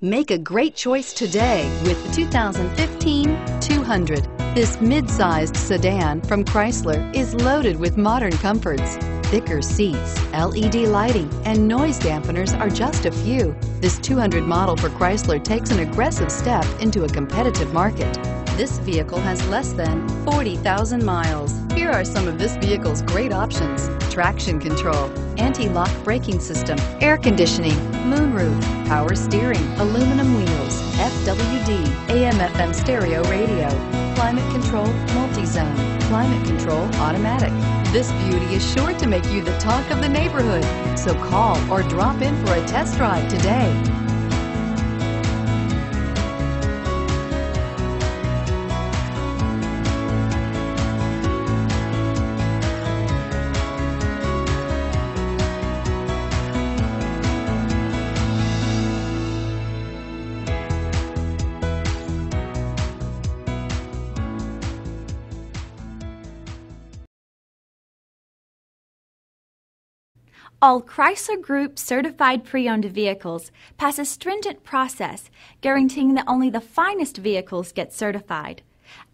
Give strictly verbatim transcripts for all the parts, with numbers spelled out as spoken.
Make a great choice today with the two thousand fifteen two hundred. This mid-sized sedan from Chrysler is loaded with modern comforts. Thicker seats, L E D lighting, and noise dampeners are just a few. This two hundred model for Chrysler takes an aggressive step into a competitive market. This vehicle has less than forty thousand miles. Here are some of this vehicle's great options: traction control, anti-lock braking system, air conditioning, moonroof, power steering, aluminum wheels, F W D, A M F M stereo radio, climate control, multi-zone, climate control, automatic. This beauty is sure to make you the talk of the neighborhood. So call or drop in for a test drive today. All Chrysler Group certified pre-owned vehicles pass a stringent process guaranteeing that only the finest vehicles get certified.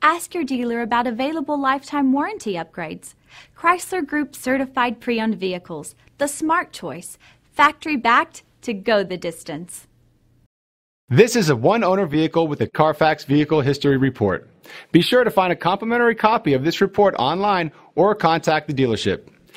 Ask your dealer about available lifetime warranty upgrades. Chrysler Group certified pre-owned vehicles, the smart choice, factory-backed to go the distance. This is a one-owner vehicle with a Carfax Vehicle History Report. Be sure to find a complimentary copy of this report online or contact the dealership.